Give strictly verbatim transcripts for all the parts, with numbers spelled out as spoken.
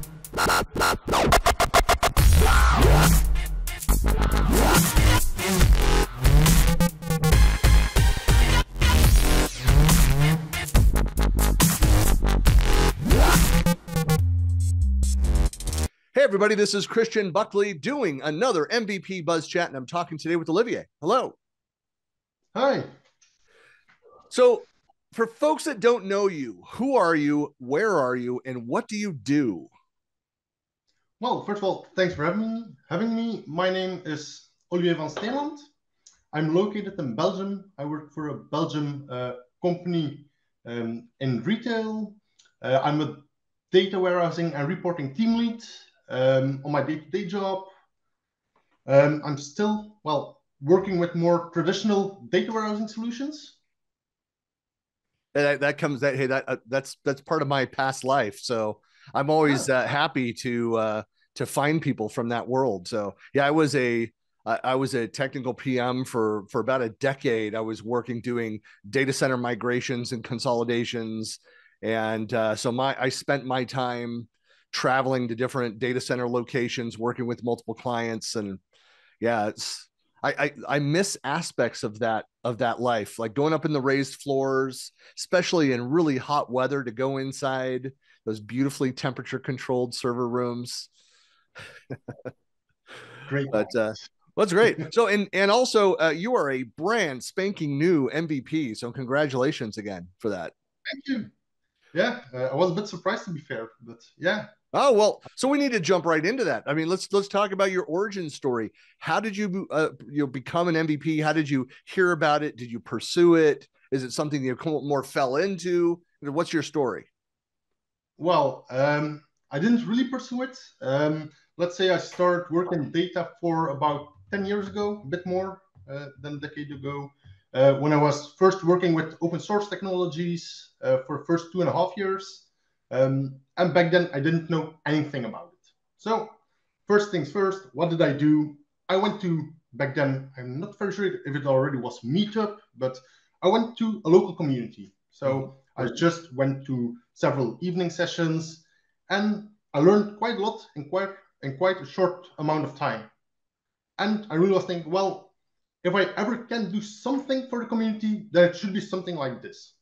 Hey everybody, this is Christian Buckley doing another M V P Buzz Chat, and I'm talking today with Olivier. Hello. Hi. So for folks that don't know you, who are you, where are you, and what do you do? Well, first of all, thanks for having me. Having me. My name is Olivier Van Steenlandt. I'm located in Belgium. I work for a Belgian uh, company um, in retail. Uh, I'm a data warehousing and reporting team lead um, on my day-to-day job. Um, I'm still, well, working with more traditional data warehousing solutions. That, that comes that hey that uh, that's that's part of my past life, so I'm always uh, happy to uh, to find people from that world. So yeah, I was a I was a technical P M for for about a decade. I was working doing data center migrations and consolidations, and uh, so my I spent my time traveling to different data center locations, working with multiple clients, and yeah, it's I, I, I miss aspects of that, of that life, like going up in the raised floors, especially in really hot weather, to go inside those beautifully temperature controlled server rooms. Great. But uh, well, that's great. So, and, and also uh, you are a brand spanking new M V P. So congratulations again for that. Thank you. Yeah. Uh, I was a bit surprised, to be fair, but yeah. Oh, well, so we need to jump right into that. I mean, let's let's talk about your origin story. How did you uh, you know, become an M V P? How did you hear about it? Did you pursue it? Is it something you more fell into? What's your story? Well, um, I didn't really pursue it. Um, let's say I started working data for about ten years ago, a bit more uh, than a decade ago, uh, when I was first working with open source technologies uh, for the first two and a half years. Um, and back then, I didn't know anything about it. So first things first, what did I do? I went to, back then, I'm not very sure if it already was Meetup, but I went to a local community. So I just went to several evening sessions, and I learned quite a lot in quite, in quite a short amount of time. And I really was thinking, well, if I ever can do something for the community, then it should be something like this.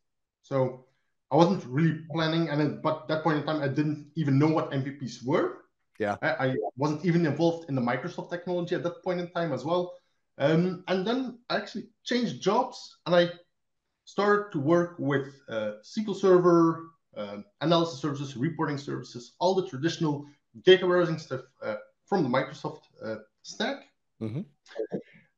So I wasn't really planning, and but at that point in time, I didn't even know what M V Ps were. Yeah, I, I wasn't even involved in the Microsoft technology at that point in time as well. Um, and then I actually changed jobs, and I started to work with uh, S Q L Server, uh, analysis services, reporting services, all the traditional data warehousing stuff uh, from the Microsoft uh, stack. Mm-hmm.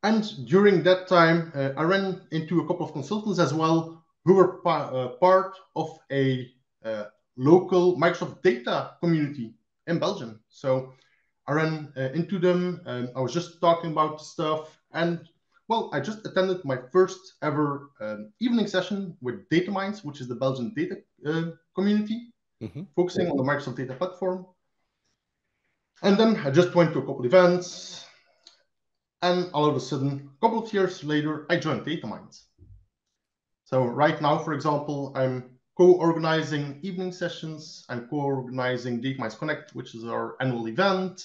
And during that time, uh, I ran into a couple of consultants as well, who were pa uh, part of a uh, local Microsoft data community in Belgium. So I ran uh, into them, and I was just talking about stuff. And well, I just attended my first ever um, evening session with Datamines, which is the Belgian data uh, community, mm-hmm. focusing mm-hmm. on the Microsoft Data Platform. And then I just went to a couple events. And all of a sudden, a couple of years later, I joined Datamines. So right now, for example, I'm co-organizing evening sessions. I'm co-organizing Datamines Connect, which is our annual event.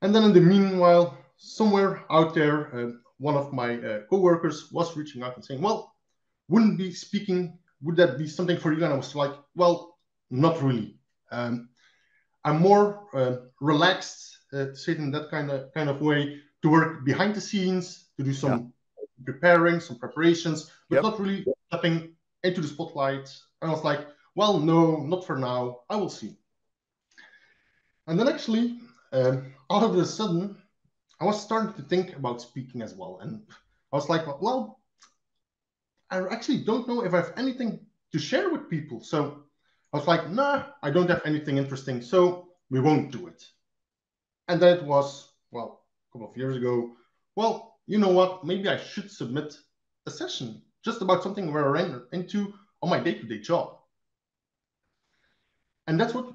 And then in the meanwhile, somewhere out there, uh, one of my uh, co-workers was reaching out and saying, well, wouldn't be speaking, would that be something for you? And I was like, well, not really. Um, I'm more uh, relaxed, uh, sit in that kind of, kind of way, to work behind the scenes, to do some yeah. preparing, some preparations, but yep. not really stepping into the spotlight. And I was like, well, no, not for now. I will see. And then actually, um, all of a sudden, I was starting to think about speaking as well. And I was like, well, I actually don't know if I have anything to share with people. So I was like, nah, I don't have anything interesting, so we won't do it. And then it was, well, a couple of years ago, well, you know what, maybe I should submit a session just about something where I ran into on my day-to-day job. And that's what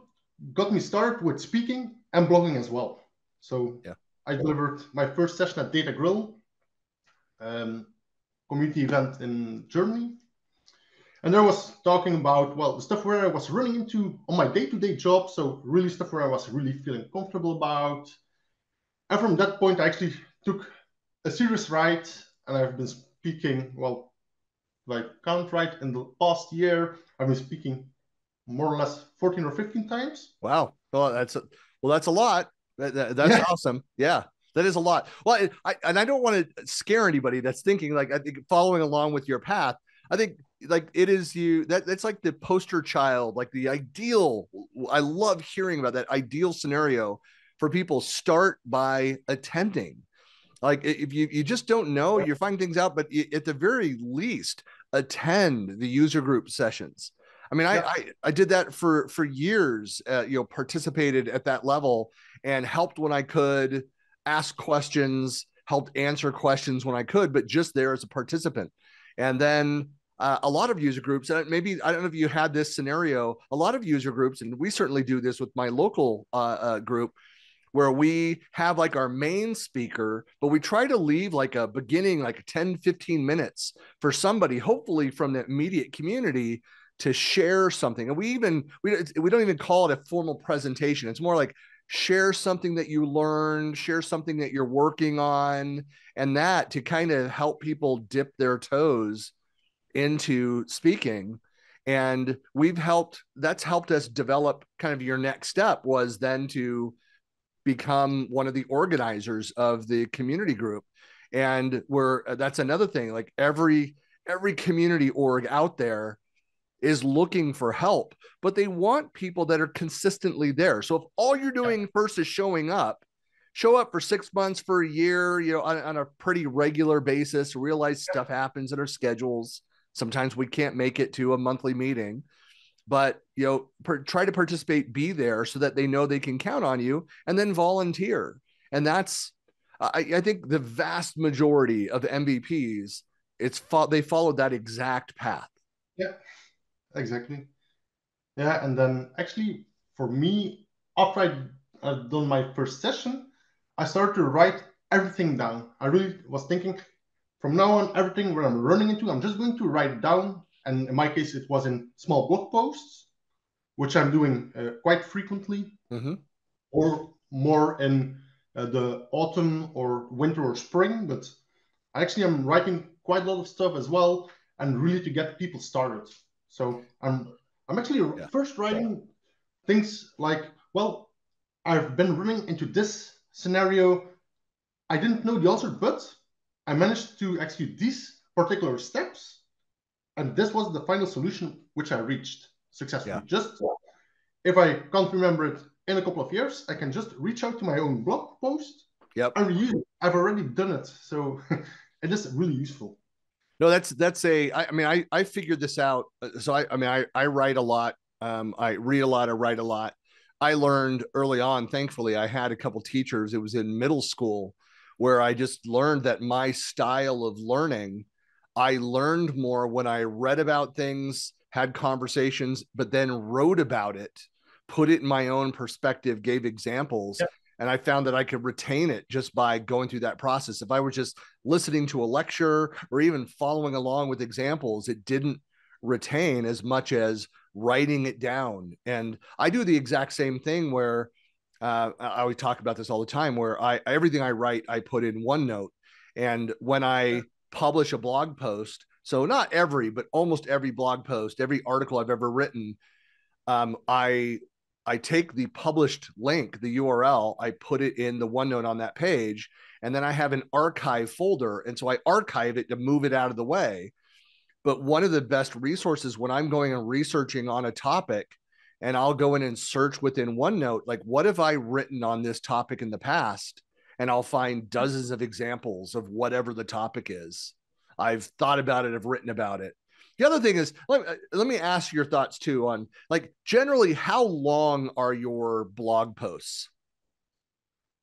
got me started with speaking and blogging as well. So yeah. I delivered my first session at Data Grill, um, community event in Germany. And I was talking about, well, the stuff where I was running into on my day-to-day job. So really stuff where I was really feeling comfortable about. And from that point, I actually took a serious ride. And I've been speaking, well, like count right in the past year, I've been speaking more or less fourteen or fifteen times. Wow. Well, that's a, well, that's a lot. That, that, that's yeah. awesome. Yeah. That is a lot. Well, I, and I don't want to scare anybody that's thinking, like, I think following along with your path, I think like it is you, that that's like the poster child, like the ideal. I love hearing about that ideal scenario for people. Start by attempting. Like if you, you just don't know, you're finding things out, but at the very least attend the user group sessions. I mean, yeah. I, I, I did that for, for years, uh, you know, participated at that level and helped when I could, asked questions, helped answer questions when I could, but just there as a participant. And then uh, a lot of user groups, and maybe, I don't know if you had this scenario, a lot of user groups, and we certainly do this with my local uh, uh, group, where we have like our main speaker, but we try to leave like a beginning, like ten, fifteen minutes for somebody, hopefully from the immediate community, to share something. And we even, we, we don't even call it a formal presentation. It's more like share something that you learned, share something that you're working on, and that to kind of help people dip their toes into speaking. And we've helped, that's helped us develop kind of your next step was then to become one of the organizers of the community group. And we're, that's another thing, like every, every community org out there is looking for help, but they want people that are consistently there. So if all you're doing first is showing up, show up for six months, for a year, you know, on, on a pretty regular basis, realize stuff happens in our schedules. Sometimes we can't make it to a monthly meeting, but, you know, per, try to participate, be there so that they know they can count on you, and then volunteer. And that's, I, I think the vast majority of the M V Ps, it's fo- they followed that exact path. Yeah, exactly. Yeah. And then actually for me, after I uh, done my first session, I started to write everything down. I really was thinking from now on, everything where I'm running into, I'm just going to write down. And in my case, it was in small blog posts, which I'm doing uh, quite frequently, mm-hmm. or more in uh, the autumn or winter or spring. But actually, I'm writing quite a lot of stuff as well, and really to get people started. So I'm I'm actually yeah. first writing things like, well, I've been running into this scenario. I didn't know the answer, but I managed to execute these particular steps. And this was the final solution, which I reached successfully. Yeah. Just if I can't remember it in a couple of years, I can just reach out to my own blog post. Yep. And reuse it. I've already done it. So it is really useful. No, that's, that's a, I, I mean, I, I figured this out. So I, I mean, I, I write a lot. Um, I read a lot. I write a lot. I learned early on, thankfully, I had a couple teachers. It was in middle school where I just learned that my style of learning, I learned more when I read about things, had conversations, but then wrote about it, put it in my own perspective, gave examples. Yeah. And I found that I could retain it just by going through that process. If I were just listening to a lecture or even following along with examples, it didn't retain as much as writing it down. And I do the exact same thing where uh, I always talk about this all the time, where I, everything I write, I put in OneNote. And when I, yeah. publish a blog post. So not every, but almost every blog post, every article I've ever written, um, I I take the published link, the U R L, I put it in the OneNote on that page, and then I have an archive folder. And so I archive it to move it out of the way. But one of the best resources when I'm going and researching on a topic, and I'll go in and search within OneNote, like what have I written on this topic in the past? And I'll find dozens of examples of whatever the topic is. I've thought about it. I've written about it. The other thing is, let, let me ask your thoughts too on like generally how long are your blog posts?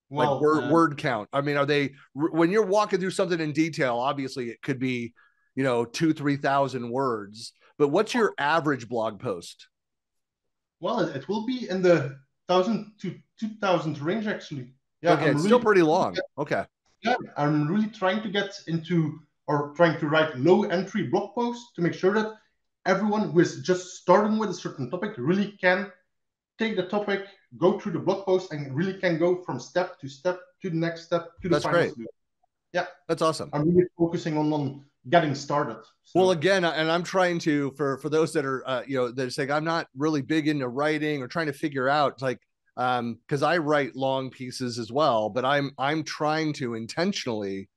Well, like word, uh, word count. I mean, are they, when you're walking through something in detail, obviously it could be, you know, two, three thousand words, but what's your average blog post? Well, it will be in the thousand to two thousand range actually. Yeah, okay, it's really still pretty long. Get, okay. Yeah, I'm really trying to get into or trying to write low entry blog posts to make sure that everyone who is just starting with a certain topic really can take the topic, go through the blog post, and really can go from step to step to the next step to the That's final. That's great. Yeah. That's awesome. I'm really focusing on, on getting started. So. Well, again, and I'm trying to, for, for those that are, uh, you know, they're saying, I'm not really big into writing or trying to figure out, like, um, cause I write long pieces as well, but I'm, I'm trying to intentionally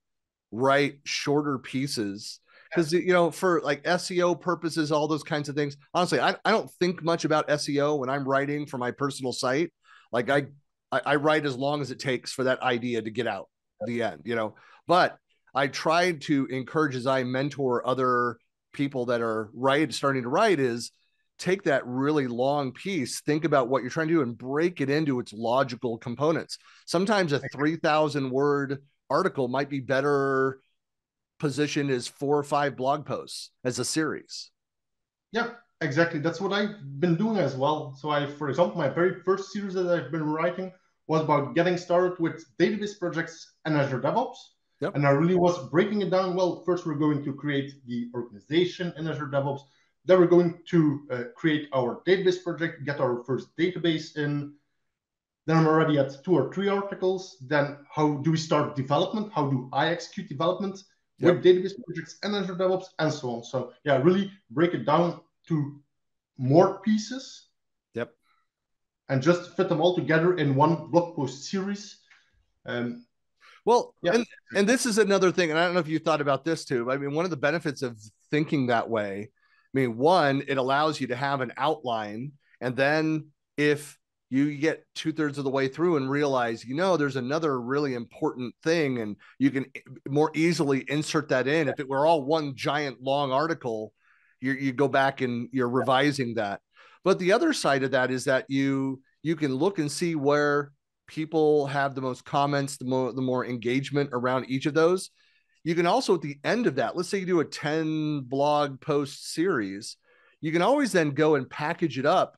write shorter pieces because, you know, for like S E O purposes, all those kinds of things. Honestly, I, I don't think much about S E O when I'm writing for my personal site. Like I, I, I write as long as it takes for that idea to get out the end, you know, but I try to encourage as I mentor other people that are right, starting to write is take that really long piece, think about what you're trying to do and break it into its logical components. Sometimes a three thousand word article might be better positioned as four or five blog posts as a series. Yeah, exactly. That's what I've been doing as well. So I, for example, my very first series that I've been writing was about getting started with database projects and Azure DevOps. Yep. And I really was breaking it down. Well, first we're going to create the organization in Azure DevOps. Then we're going to uh, create our database project, get our first database in. Then I'm already at two or three articles. Then how do we start development? How do I execute development yep. with database projects and Azure DevOps and so on? So yeah, really break it down to more pieces. Yep. And just fit them all together in one blog post series. Um, Well, yeah. and, and this is another thing, and I don't know if you thought about this too, but I mean, one of the benefits of thinking that way, I mean, one, it allows you to have an outline. And then if you get two thirds of the way through and realize, you know, there's another really important thing and you can more easily insert that in. If it were all one giant long article, you, you go back and you're revising that. But the other side of that is that you, you can look and see where people have the most comments, the more, the more engagement around each of those. You can also at the end of that, let's say you do a ten blog post series, you can always then go and package it up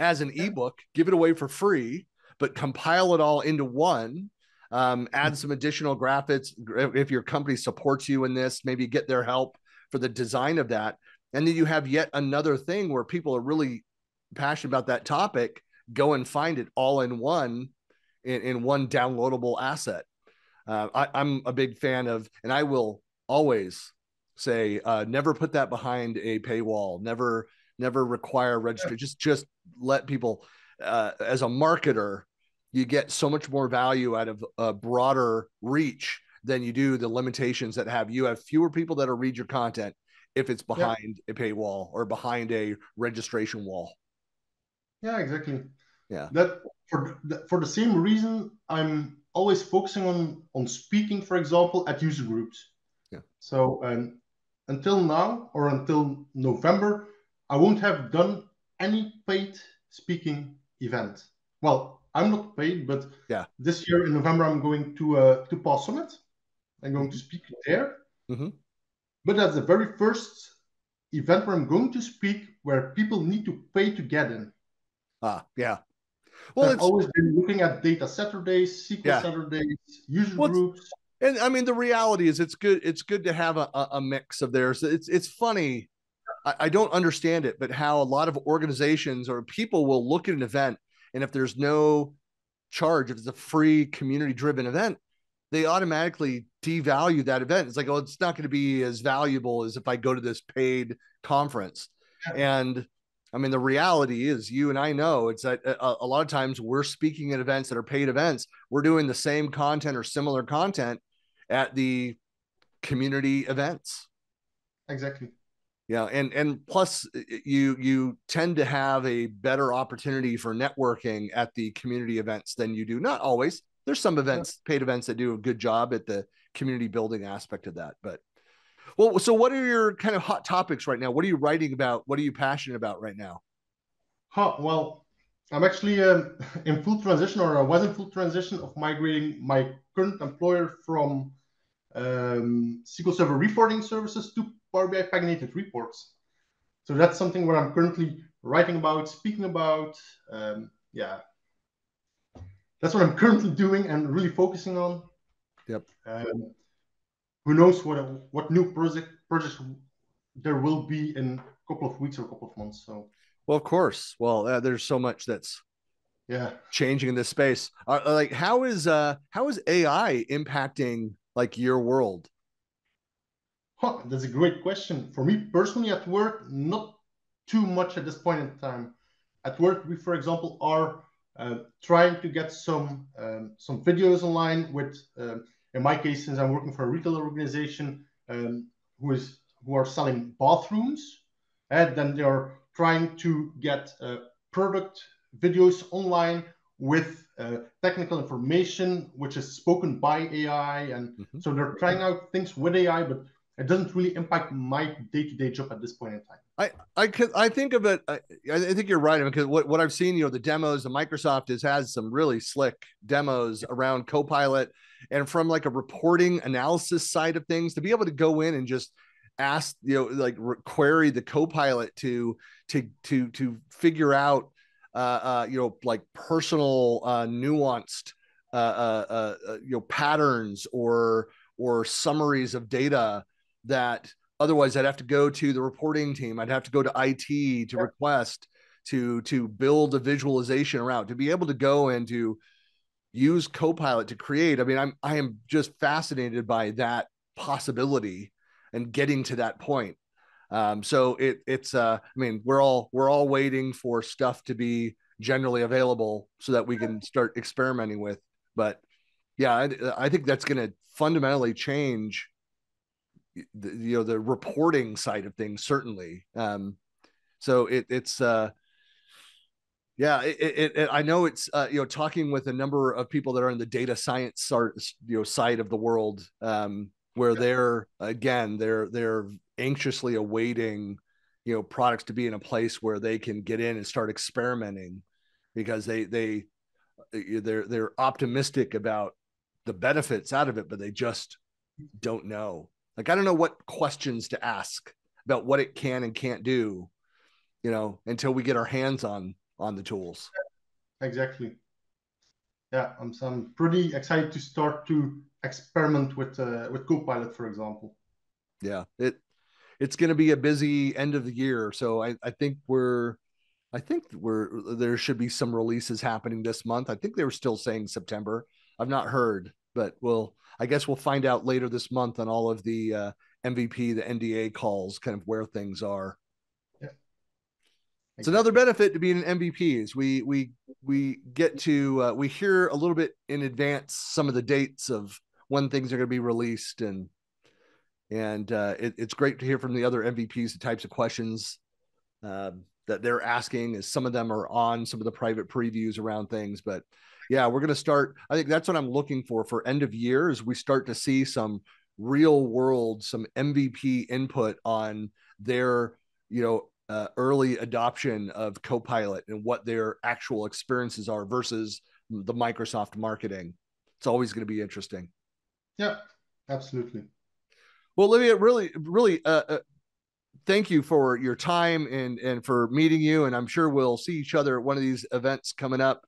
as an ebook, give it away for free, but compile it all into one, um, add some additional graphics. If your company supports you in this, maybe get their help for the design of that. And then you have yet another thing where people are really passionate about that topic, go and find it all in one. In, in one downloadable asset. Uh, I, I'm a big fan of, and I will always say, uh, never put that behind a paywall, never, never require registry. Just, just let people, uh, as a marketer, you get so much more value out of a broader reach than you do the limitations that have, you have fewer people that will read your content if it's behind yeah. a paywall or behind a registration wall. Yeah, exactly. Yeah. That for the, for the same reason, I'm always focusing on on speaking, for example, at user groups. Yeah. So um, until now or until November, I won't have done any paid speaking event. Well, I'm not paid, but yeah. this year in November I'm going to uh, to Pause Summit. I'm going to speak there. Mm-hmm. But that's the very first event where I'm going to speak where people need to pay to get in. Ah, yeah. Well, I've it's, always been looking at data Saturdays, S Q L yeah. Saturdays, user well, groups. And I mean, the reality is it's good. It's good to have a, a mix of theirs. It's, it's funny. I, I don't understand it, but how a lot of organizations or people will look at an event and if there's no charge, if it's a free community driven event, they automatically devalue that event. It's like, oh, it's not going to be as valuable as if I go to this paid conference. Yeah. And I mean, the reality is you and I know it's that a, a lot of times we're speaking at events that are paid events. We're doing the same content or similar content at the community events. Exactly. Yeah. And, and plus you, you tend to have a better opportunity for networking at the community events than you do. Not always. There's some events, paid events that do a good job at the community building aspect of that, but well, so what are your kind of hot topics right now? What are you writing about? What are you passionate about right now? Huh, well, I'm actually um, in full transition, or I was in full transition of migrating my current employer from um, S Q L Server reporting services to Power B I paginated reports. So that's something where I'm currently writing about, speaking about. Um, yeah, that's what I'm currently doing and really focusing on. Yep. Um, Who knows what what new project projects there will be in couple of weeks or a couple of months. So, well, of course. Well, uh, there's so much that's yeah changing in this space. Uh, like, how is uh, how is A I impacting like your world? Huh, that's a great question. For me personally, at work, not too much at this point in time. At work, we, for example, are uh, trying to get some um, some videos online with, uh, in my case, since I'm working for a retail organization, um, who is who are selling bathrooms, and then they are trying to get uh, product videos online with uh, technical information, which is spoken by A I, and mm-hmm. so they're trying out things with A I, but it doesn't really impact my day-to-day job at this point in time. I I, I think of it, I, I think you're right, because what, what I've seen, you know, the demos, the Microsoft is, has some really slick demos around Copilot, and from like a reporting analysis side of things, to be able to go in and just ask, you know, like query the Copilot to, to, to, to figure out, uh, uh, you know, like personal uh, nuanced, uh, uh, uh, you know, patterns or, or summaries of data that otherwise I'd have to go to the reporting team. I'd have to go to I T to yeah. request to, to build a visualization around, to be able to go and to use Copilot to create. I mean, I'm, I am just fascinated by that possibility and getting to that point. Um, so it it's, uh, I mean, we're all, we're all waiting for stuff to be generally available so that we can start experimenting with, but yeah, I, I think that's going to fundamentally change the, you know, the reporting side of things, certainly. Um, so it, it's, uh, yeah, it, it, it, I know it's, uh, you know, talking with a number of people that are in the data science, you know, side of the world, um, where yeah. they're, again, they're, they're anxiously awaiting, you know, products to be in a place where they can get in and start experimenting, because they, they, they're, they're optimistic about the benefits out of it, but they just don't know. Like, I don't know what questions to ask about what it can and can't do, you know, until we get our hands on, on the tools. Exactly. Yeah. I'm, I'm pretty excited to start to experiment with, uh, with Copilot, for example. Yeah. It, it's going to be a busy end of the year. So I, I think we're, I think we're, there should be some releases happening this month. I think they were still saying September. I've not heard, but we'll, I guess we'll find out later this month on all of the uh, M V P, the N D A calls, kind of where things are. Yeah. It's so another benefit to being an M V P is we, we, we get to, uh, we hear a little bit in advance some of the dates of when things are going to be released. And, and uh, it, it's great to hear from the other M V Ps, the types of questions uh, that they're asking, as some of them are on some of the private previews around things, but yeah, we're going to start. I think that's what I'm looking for for end of year, is we start to see some real world, some M V P input on their, you know, uh, early adoption of Copilot and what their actual experiences are versus the Microsoft marketing. It's always going to be interesting. Yeah, absolutely. Well, Olivia, really, really, uh, uh, thank you for your time and, and for meeting you. And I'm sure we'll see each other at one of these events coming up.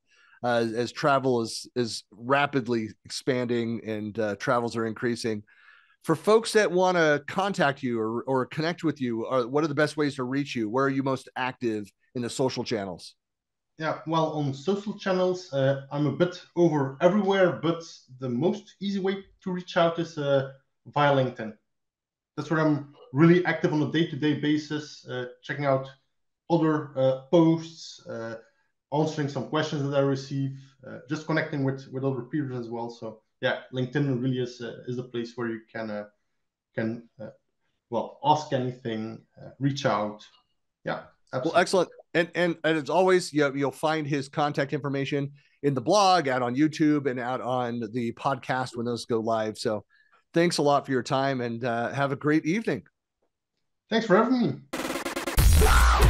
Uh, as, as travel is, is rapidly expanding and uh, travels are increasing. For folks that want to contact you or, or connect with you, or what are the best ways to reach you? Where are you most active in the social channels? Yeah, well, on social channels, uh, I'm a bit over everywhere, but the most easy way to reach out is uh, via LinkedIn. That's where I'm really active on a day-to-day basis, uh, checking out other uh, posts, uh, answering some questions that I receive, uh, just connecting with, with other peers as well. So yeah, LinkedIn really is uh, is the place where you can, uh, can uh, well, ask anything, uh, reach out. Yeah, absolutely. Well, excellent. And, and, and as always, you know, you'll find his contact information in the blog, out on YouTube, and out on the podcast when those go live. So thanks a lot for your time, and uh, have a great evening. Thanks for having me.